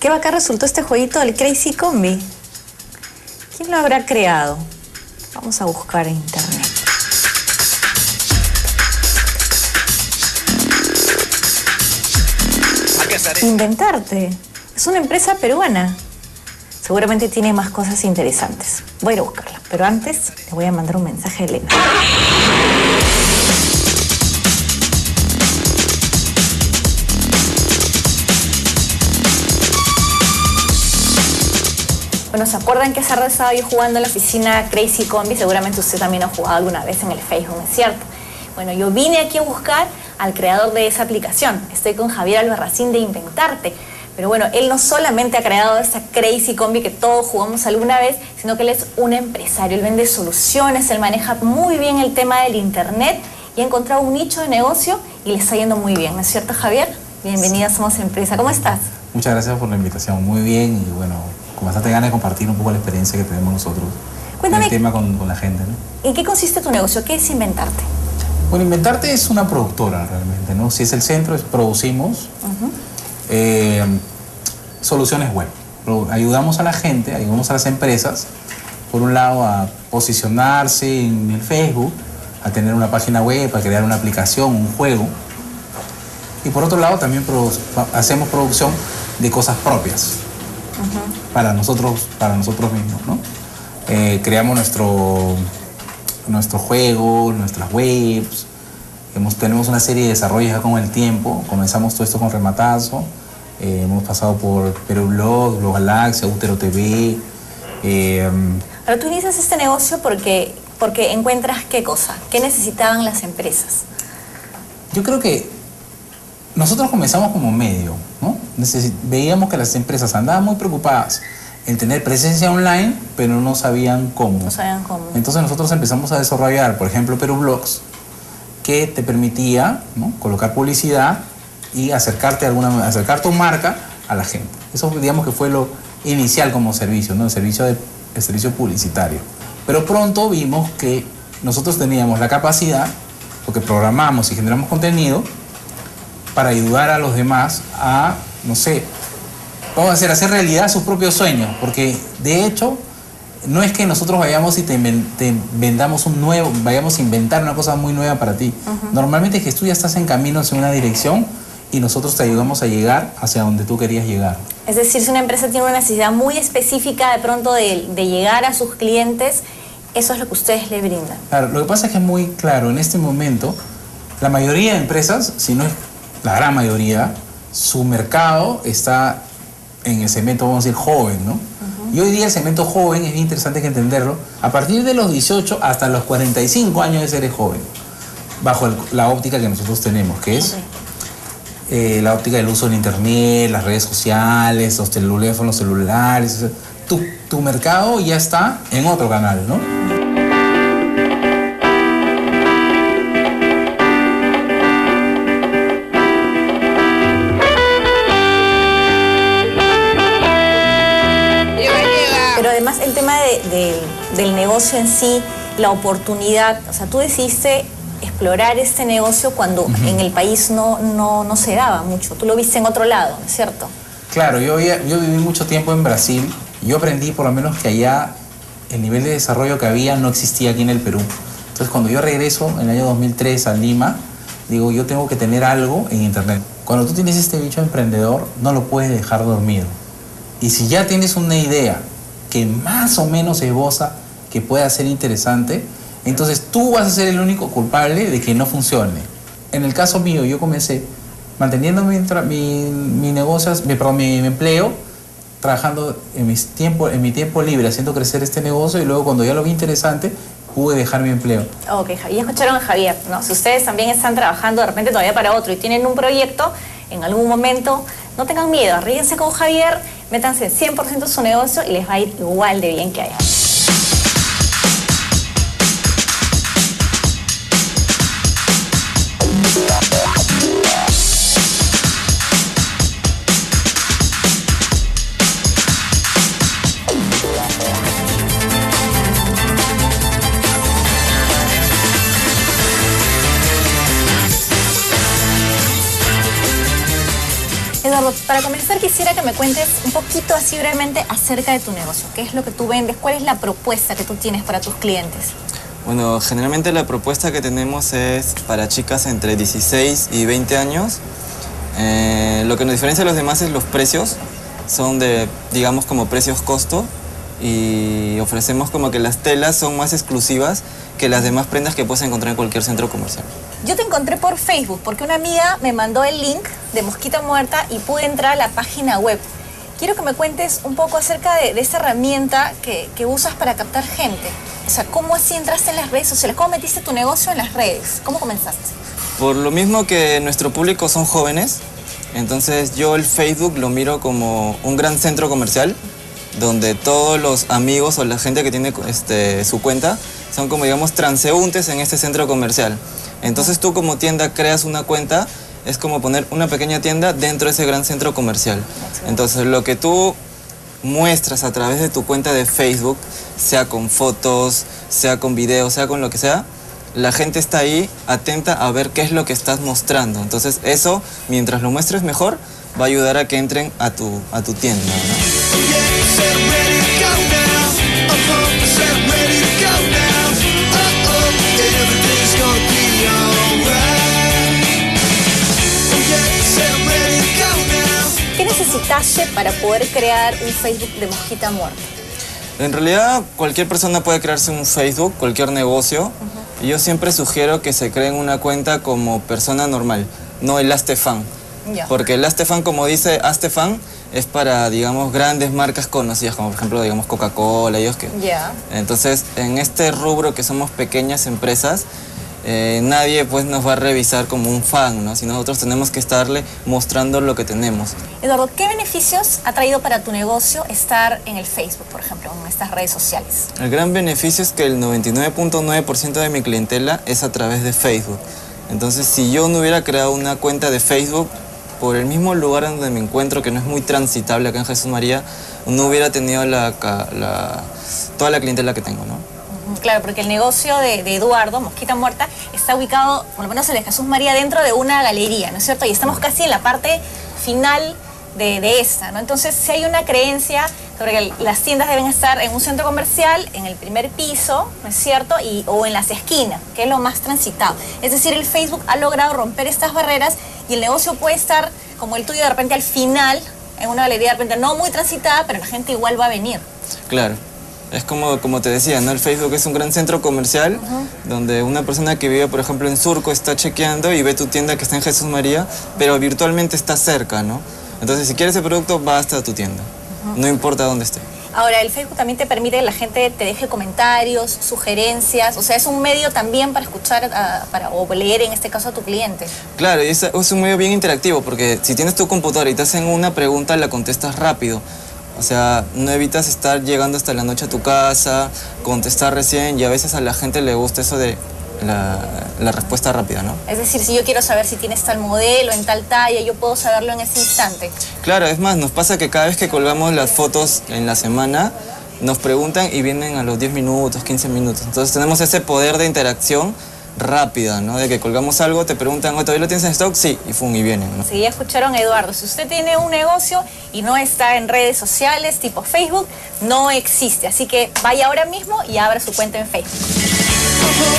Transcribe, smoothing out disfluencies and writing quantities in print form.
Qué bacán resultó este jueguito del Crazy Combi. ¿Quién lo habrá creado? Vamos a buscar en internet. Inventarte. Es una empresa peruana. Seguramente tiene más cosas interesantes. Voy a ir a buscarla, pero antes le voy a mandar un mensaje a Elena. Bueno, ¿se acuerdan que hace rato estaba yo jugando en la oficina Crazy Combi? Seguramente usted también ha jugado alguna vez en el Facebook, ¿no es cierto? Bueno, yo vine aquí a buscar al creador de esa aplicación. Estoy con Javier Albarracín de Inventarte. Pero bueno, él no solamente ha creado esa Crazy Combi que todos jugamos alguna vez, sino que él es un empresario. Él vende soluciones, él maneja muy bien el tema del internet y ha encontrado un nicho de negocio y le está yendo muy bien, ¿no es cierto, Javier? Bienvenida, somos Empresa. ¿Cómo estás? Muchas gracias por la invitación. Muy bien y bueno, con bastante ganas de compartir un poco la experiencia que tenemos nosotros. Cuéntame. El tema con la gente, ¿no? ¿En qué consiste tu negocio? ¿Qué es Inventarte? Bueno, Inventarte es una productora realmente, ¿no? Si es el centro, es producimos soluciones web. Ayudamos a la gente, ayudamos a las empresas, por un lado, a posicionarse en el Facebook, a tener una página web, a crear una aplicación, un juego. Y por otro lado, también hacemos producción de cosas propias para nosotros mismos, ¿no? Creamos nuestros juegos, nuestras webs. Tenemos una serie de desarrollos ya con el tiempo. Comenzamos todo esto con Rematazo. Hemos pasado por Perublogs, Blogalaxia, Uterotv. Ahora, tú inicias este negocio porque encuentras qué cosa, qué necesitaban las empresas. Yo creo que nosotros comenzamos como medio, ¿no? Veíamos que las empresas andaban muy preocupadas en tener presencia online, pero no sabían cómo. No sabían cómo. Entonces nosotros empezamos a desarrollar, por ejemplo, Perublogs, que te permitía, ¿no?, colocar publicidad y acercar tu marca a la gente. Eso, digamos, que fue lo inicial como servicio, ¿no? El servicio publicitario. Pero pronto vimos que nosotros teníamos la capacidad, porque programamos y generamos contenido, para ayudar a los demás a, no sé, vamos a hacer realidad sus propios sueños. Porque, de hecho, no es que nosotros vayamos y vayamos a inventar una cosa muy nueva para ti. Normalmente es que tú ya estás en camino hacia una dirección y nosotros te ayudamos a llegar hacia donde tú querías llegar. Es decir, si una empresa tiene una necesidad muy específica de pronto de llegar a sus clientes, eso es lo que ustedes le brindan. Claro, lo que pasa es que es muy claro, en este momento, la mayoría de empresas, si no es la gran mayoría, su mercado está en el segmento, vamos a decir, joven, ¿no? Y hoy día el segmento joven es bien interesante que entenderlo. A partir de los 18 hasta los 45 años de ser joven, bajo la óptica que nosotros tenemos, que es la óptica del uso del internet, las redes sociales, los teléfonos celulares. O sea, tu mercado ya está en otro canal, ¿no? Además, el tema del negocio en sí, la oportunidad, o sea, tú decidiste explorar este negocio cuando en el país no se daba mucho. Tú lo viste en otro lado, ¿no es cierto? Claro, yo viví mucho tiempo en Brasil. Yo aprendí, por lo menos, que allá el nivel de desarrollo que había no existía aquí en el Perú. Entonces, cuando yo regreso en el año 2003 a Lima, digo, yo tengo que tener algo en internet. Cuando tú tienes este bicho emprendedor, no lo puedes dejar dormido. Y si ya tienes una idea que más o menos esboza que pueda ser interesante, entonces tú vas a ser el único culpable de que no funcione. En el caso mío, yo comencé manteniendo mi empleo, trabajando en mi tiempo libre, haciendo crecer este negocio, y luego, cuando ya lo vi interesante, pude dejar mi empleo. Ok, ya escucharon a Javier, ¿no? Si ustedes también están trabajando de repente todavía para otro y tienen un proyecto, en algún momento, no tengan miedo, arríguense con Javier, métanse 100% su negocio y les va a ir igual de bien que a él. Perublogs, para comenzar quisiera que me cuentes un poquito así brevemente acerca de tu negocio. ¿Qué es lo que tú vendes? ¿Cuál es la propuesta que tú tienes para tus clientes? Bueno, generalmente la propuesta que tenemos es para chicas entre 16 y 20 años. Lo que nos diferencia de los demás es los precios. Son de, digamos, como precios costo. Y ofrecemos como que las telas son más exclusivas que las demás prendas que puedes encontrar en cualquier centro comercial. Yo te encontré por Facebook porque una amiga me mandó el link de Mosquita Muerta y pude entrar a la página web. Quiero que me cuentes un poco acerca de esa herramienta que usas para captar gente. O sea, ¿cómo así entraste en las redes sociales? ¿Cómo metiste tu negocio en las redes? ¿Cómo comenzaste? Por lo mismo que nuestro público son jóvenes, entonces yo el Facebook lo miro como un gran centro comercial donde todos los amigos o la gente que tiene su cuenta son como, digamos, transeúntes en este centro comercial. Entonces tú como tienda creas una cuenta, es como poner una pequeña tienda dentro de ese gran centro comercial. Entonces lo que tú muestras a través de tu cuenta de Facebook, sea con fotos, sea con videos, sea con lo que sea, la gente está ahí atenta a ver qué es lo que estás mostrando. Entonces eso, mientras lo muestres mejor, va a ayudar a que entren a tu tienda, ¿no? ¿Qué necesitaste para poder crear un Facebook de Mosquita Muerta? En realidad, cualquier persona puede crearse un Facebook, cualquier negocio. Y yo siempre sugiero que se creen una cuenta como persona normal, no el Astefan. Porque el Astefan, como dice Astefan, es para, digamos, grandes marcas conocidas, como por ejemplo, digamos, Coca-Cola, ellos que... Entonces, en este rubro que somos pequeñas empresas, nadie pues nos va a revisar como un fan, ¿no? Si nosotros tenemos que estarle mostrando lo que tenemos. Eduardo, ¿qué beneficios ha traído para tu negocio estar en el Facebook, por ejemplo, en estas redes sociales? El gran beneficio es que el 99.9% de mi clientela es a través de Facebook. Entonces, si yo no hubiera creado una cuenta de Facebook por el mismo lugar donde me encuentro, que no es muy transitable acá en Jesús María, no hubiera tenido toda la clientela que tengo, ¿no? Claro, porque el negocio de Eduardo, Mosquita Muerta, está ubicado, por lo menos el de Jesús María, dentro de una galería, ¿no es cierto? Y estamos casi en la parte final de esa, ¿no? Entonces, si hay una creencia sobre que las tiendas deben estar en un centro comercial, en el primer piso, ¿no es cierto? O en las esquinas, que es lo más transitado. Es decir, el Facebook ha logrado romper estas barreras y el negocio puede estar, como el tuyo, de repente al final, en una galería de repente no muy transitada, pero la gente igual va a venir. Claro. Es como te decía, ¿no? El Facebook es un gran centro comercial donde una persona que vive, por ejemplo, en Surco está chequeando y ve tu tienda que está en Jesús María, pero virtualmente está cerca, ¿no? Entonces, si quieres el producto, va hasta tu tienda. No importa dónde esté. Ahora, el Facebook también te permite que la gente te deje comentarios, sugerencias. O sea, es un medio también para escuchar o leer, en este caso, a tu cliente. Claro, y es un medio bien interactivo porque si tienes tu computadora y te hacen una pregunta, la contestas rápido. O sea, no evitas estar llegando hasta la noche a tu casa, contestar recién, y a veces a la gente le gusta eso de la respuesta rápida, ¿no? Es decir, si yo quiero saber si tienes tal modelo, en tal talla, yo puedo saberlo en ese instante. Claro, es más, nos pasa que cada vez que colgamos las fotos en la semana, nos preguntan y vienen a los 10 minutos, 15 minutos. Entonces tenemos ese poder de interacción rápida, ¿no? De que colgamos algo, te preguntan, ¿todavía lo tienes en stock? Sí, y fun, y vienen, ¿no? Sí, ya escucharon a Eduardo. Si usted tiene un negocio y no está en redes sociales tipo Facebook, no existe. Así que vaya ahora mismo y abra su cuenta en Facebook.